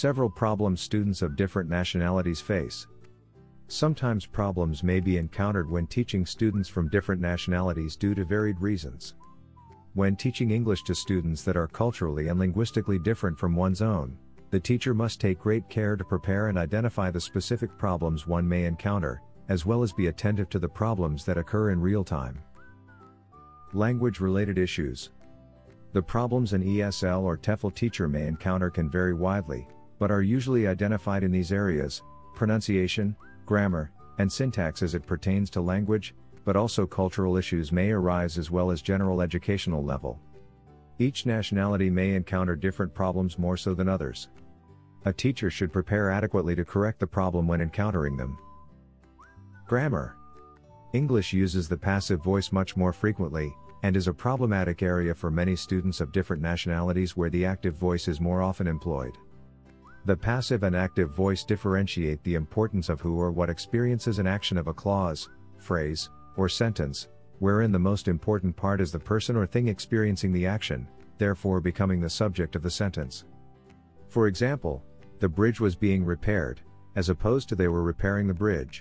several problems students of different nationalities face. Sometimes problems may be encountered when teaching students from different nationalities due to varied reasons. When teaching English to students that are culturally and linguistically different from one's own, the teacher must take great care to prepare and identify the specific problems one may encounter, as well as be attentive to the problems that occur in real time. Language-related issues. The problems an ESL or TEFL teacher may encounter can vary widely, but are usually identified in these areas: pronunciation, grammar, and syntax as it pertains to language, but also cultural issues may arise as well as general educational level. Each nationality may encounter different problems more so than others. A teacher should prepare adequately to correct the problem when encountering them. Grammar. English uses the passive voice much more frequently, and is a problematic area for many students of different nationalities where the active voice is more often employed. The passive and active voice differentiate the importance of who or what experiences an action of a clause, phrase, or sentence, wherein the most important part is the person or thing experiencing the action, therefore becoming the subject of the sentence. For example, the bridge was being repaired, as opposed to they were repairing the bridge.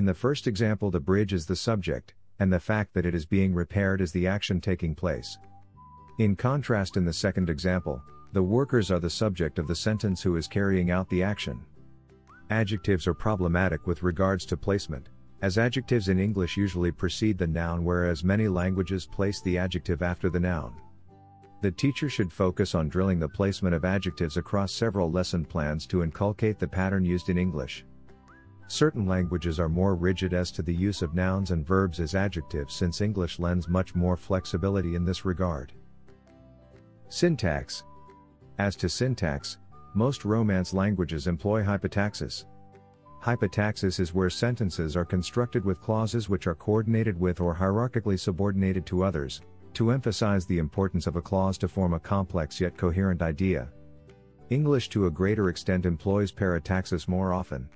In the first example, the bridge is the subject, and the fact that it is being repaired is the action taking place. In contrast, in the second example, the workers are the subject of the sentence who is carrying out the action. Adjectives are problematic with regards to placement, as adjectives in English usually precede the noun, whereas many languages place the adjective after the noun. The teacher should focus on drilling the placement of adjectives across several lesson plans to inculcate the pattern used in English. Certain languages are more rigid as to the use of nouns and verbs as adjectives, since English lends much more flexibility in this regard. Syntax. As to syntax, most Romance languages employ hypotaxis. Hypotaxis is where sentences are constructed with clauses which are coordinated with or hierarchically subordinated to others, to emphasize the importance of a clause to form a complex yet coherent idea. English to a greater extent employs parataxis more often.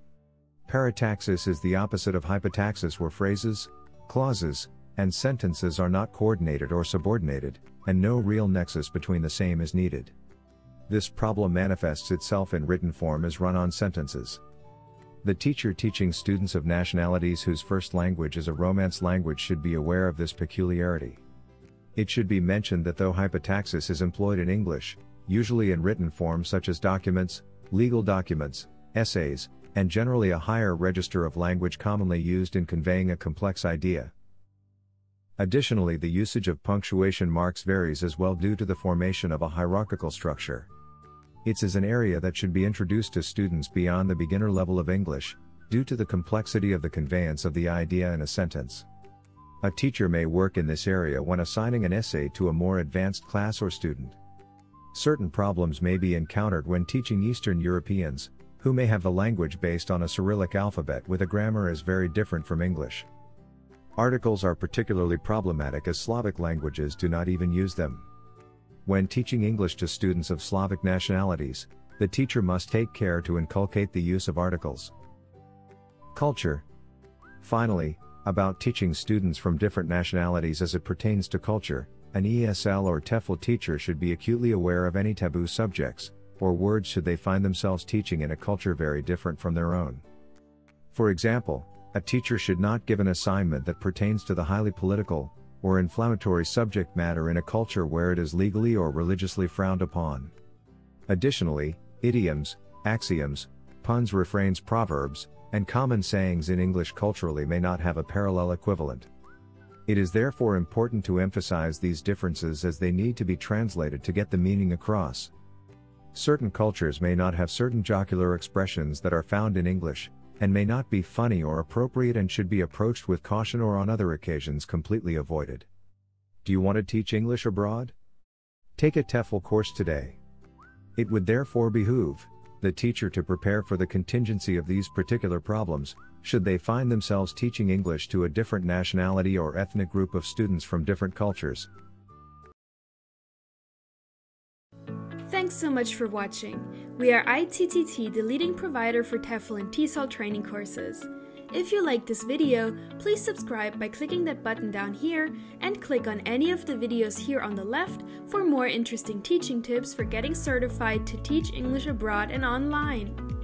Parataxis is the opposite of hypotaxis, where phrases, clauses, and sentences are not coordinated or subordinated, and no real nexus between the same is needed. This problem manifests itself in written form as run-on sentences. The teacher teaching students of nationalities whose first language is a Romance language should be aware of this peculiarity. It should be mentioned that though hypotaxis is employed in English, usually in written form such as documents, legal documents, essays, and generally a higher register of language commonly used in conveying a complex idea. Additionally, the usage of punctuation marks varies as well due to the formation of a hierarchical structure. It is an area that should be introduced to students beyond the beginner level of English, due to the complexity of the conveyance of the idea in a sentence. A teacher may work in this area when assigning an essay to a more advanced class or student. Certain problems may be encountered when teaching Eastern Europeans, who may have the language based on a Cyrillic alphabet with a grammar as very different from English. Articles are particularly problematic as Slavic languages do not even use them. When teaching English to students of Slavic nationalities, the teacher must take care to inculcate the use of articles. Culture. Finally, about teaching students from different nationalities as it pertains to culture, an ESL or TEFL teacher should be acutely aware of any taboo subjects, or words should they find themselves teaching in a culture very different from their own. For example, a teacher should not give an assignment that pertains to the highly political, or inflammatory subject matter in a culture where it is legally or religiously frowned upon. Additionally, idioms, axioms, puns, refrains, proverbs, and common sayings in English culturally may not have a parallel equivalent. It is therefore important to emphasize these differences as they need to be translated to get the meaning across. Certain cultures may not have certain jocular expressions that are found in English, and may not be funny or appropriate and should be approached with caution or on other occasions completely avoided. Do you want to teach English abroad? Take a TEFL course today. It would therefore behoove the teacher to prepare for the contingency of these particular problems, should they find themselves teaching English to a different nationality or ethnic group of students from different cultures. Thanks so much for watching. We are ITTT, the leading provider for TEFL and TESOL training courses. If you like this video, please subscribe by clicking that button down here and click on any of the videos here on the left for more interesting teaching tips for getting certified to teach English abroad and online.